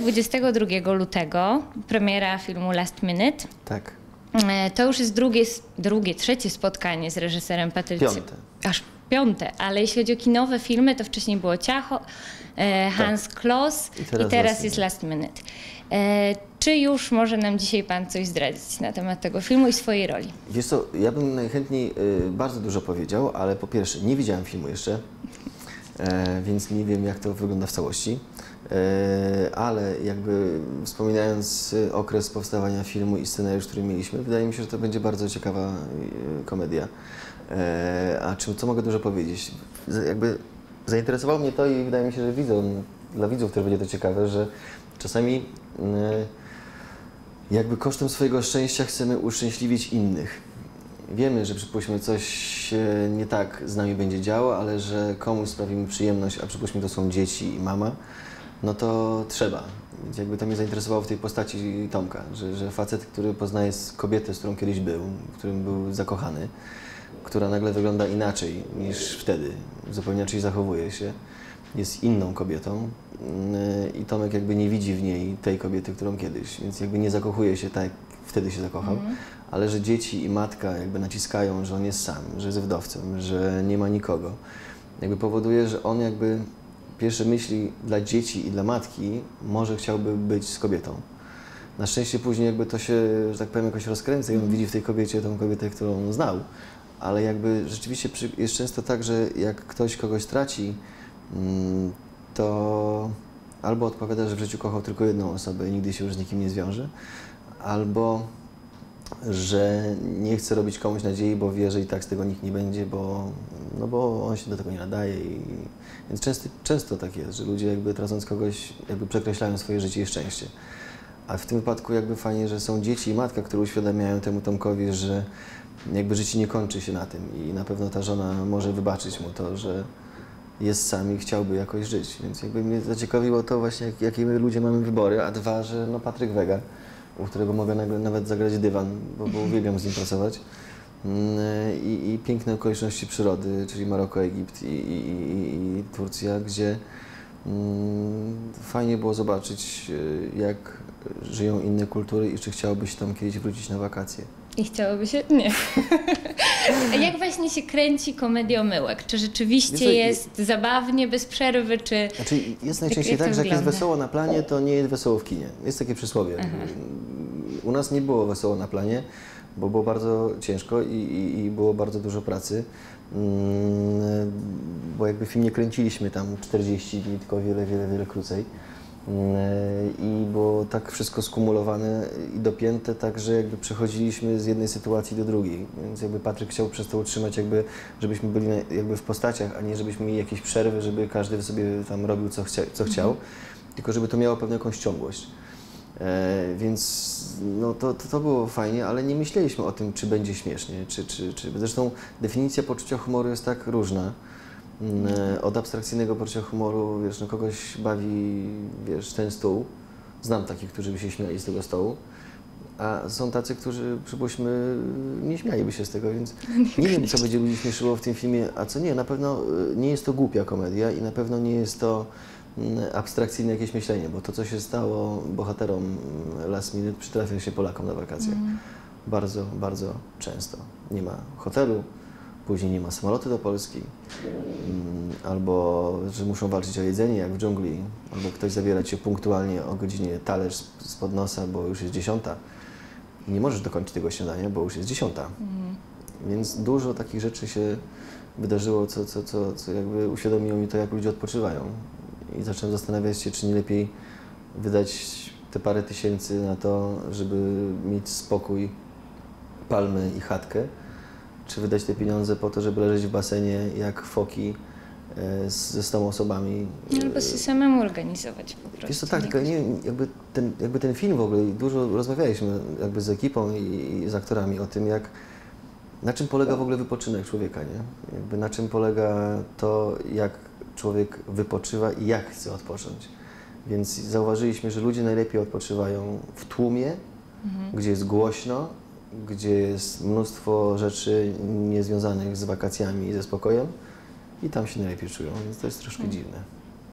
22 lutego premiera filmu Last Minute. Tak. To już jest trzecie spotkanie z reżyserem Patrykiem. Piąte. Aż piąte, ale jeśli chodzi o kinowe filmy, to wcześniej było Ciacho, Hans tak. Kloss i teraz jest Last Minute. Czy już może nam dzisiaj pan coś zdradzić na temat tego filmu i swojej roli? Wiesz co, ja bym najchętniej bardzo dużo powiedział, ale po pierwsze nie widziałem filmu jeszcze, więc nie wiem, jak to wygląda w całości. Ale jakby wspominając okres powstawania filmu i scenariusz, który mieliśmy, wydaje mi się, że to będzie bardzo ciekawa komedia. A co mogę dużo powiedzieć? Jakby zainteresowało mnie to i wydaje mi się, że dla widzów też będzie to ciekawe, że czasami jakby kosztem swojego szczęścia chcemy uszczęśliwić innych. Wiemy, że przypuśćmy coś nie tak z nami będzie działo, ale że komuś sprawimy przyjemność, a przypuśćmy to są dzieci i mama, no to trzeba. Więc jakby to mnie zainteresowało w tej postaci Tomka, że facet, który poznaje kobietę, z którą kiedyś był, w którym był zakochany, która nagle wygląda inaczej niż wtedy, zupełnie inaczej zachowuje się, jest inną kobietą i Tomek jakby nie widzi w niej tej kobiety, którą kiedyś, więc jakby nie zakochuje się tak, wtedy się zakochał, ale że dzieci i matka jakby naciskają, że on jest sam, że jest wdowcem, że nie ma nikogo. Jakby powoduje, że on jakby pierwsze myśli dla dzieci i dla matki może chciałby być z kobietą. Na szczęście później jakby to się, że tak powiem, jakoś rozkręca i on widzi w tej kobiecie tą kobietę, którą znał. Ale jakby rzeczywiście jest często tak, że jak ktoś kogoś traci, to albo odpowiada, że w życiu kochał tylko jedną osobę i nigdy się już z nikim nie zwiąże, albo że nie chce robić komuś nadziei, bo wie, że i tak z tego nikt nie będzie, bo on się do tego nie nadaje. Więc często tak jest, że ludzie jakby tracąc kogoś, jakby przekreślają swoje życie i szczęście. A w tym wypadku jakby fajnie, że są dzieci i matka, które uświadamiają temu Tomkowi, że jakby życie nie kończy się na tym i na pewno ta żona może wybaczyć mu to, że jest sam i chciałby jakoś żyć. Więc jakby mnie zaciekawiło to właśnie, jakie my ludzie mamy wybory, a dwa, że no Patryk Vega, u którego mogę nawet zagrać dywan, bo uwielbiam z nim pracować. I piękne okoliczności przyrody, czyli Maroko, Egipt i Turcja, gdzie fajnie było zobaczyć, jak żyją inne kultury i czy chciałobyś tam kiedyś wrócić na wakacje. I chciałoby się? Nie. A jak właśnie się kręci komedia omyłek? Czy rzeczywiście jest zabawnie, bez przerwy, czy... Znaczy jest najczęściej tak, że jak jest wesoło na planie, to nie jest wesoło w kinie. Jest takie przysłowie. Aha. U nas nie było wesoło na planie, bo było bardzo ciężko i było bardzo dużo pracy. Bo jakby film nie kręciliśmy tam 40 dni, tylko wiele krócej. I było tak wszystko skumulowane i dopięte, tak, że jakby przechodziliśmy z jednej sytuacji do drugiej. Więc jakby Patryk chciał przez to utrzymać, jakby, żebyśmy byli jakby w postaciach, a nie żebyśmy mieli jakieś przerwy, żeby każdy sobie tam robił co chciał, tylko żeby to miało pewną jakąś ciągłość. Więc no, to było fajnie, ale nie myśleliśmy o tym, czy będzie śmiesznie, czy... Zresztą definicja poczucia humoru jest tak różna. Od abstrakcyjnego poczucia humoru, wiesz, no kogoś bawi, wiesz, ten stół. Znam takich, którzy by się śmiali z tego stołu, a są tacy, którzy, przypuśćmy, nie śmialiby się z tego, więc nie wiem, co będzie ludzi śmieszyło w tym filmie, a co nie. Na pewno nie jest to głupia komedia i na pewno nie jest to abstrakcyjne jakieś myślenie, bo to, co się stało bohaterom Last Minute, przytrafia się Polakom na wakacjach. Bardzo, bardzo często. Nie ma hotelu. Później nie ma samolotu do Polski, albo że muszą walczyć o jedzenie jak w dżungli, albo ktoś zabiera cię punktualnie o godzinie talerz spod nosa, bo już jest 10:00 i nie możesz dokończyć tego śniadania, bo już jest 10:00. Więc dużo takich rzeczy się wydarzyło, co jakby uświadomiło mi to, jak ludzie odpoczywają. I zacząłem zastanawiać się, czy nie lepiej wydać te parę tysięcy na to, żeby mieć spokój, palmy i chatkę, czy wydać te pieniądze po to, żeby leżeć w basenie jak foki ze 100 osobami. Albo się samemu organizować po prostu. Wiesz to tak, tylko jakby ten film w ogóle, dużo rozmawialiśmy jakby z ekipą i z aktorami o tym, na czym polega w ogóle wypoczynek człowieka, nie? Jakby na czym polega to, jak człowiek wypoczywa i jak chce odpocząć. Więc zauważyliśmy, że ludzie najlepiej odpoczywają w tłumie, gdzie jest głośno, gdzie jest mnóstwo rzeczy niezwiązanych z wakacjami i ze spokojem i tam się najlepiej czują, więc to jest troszkę dziwne.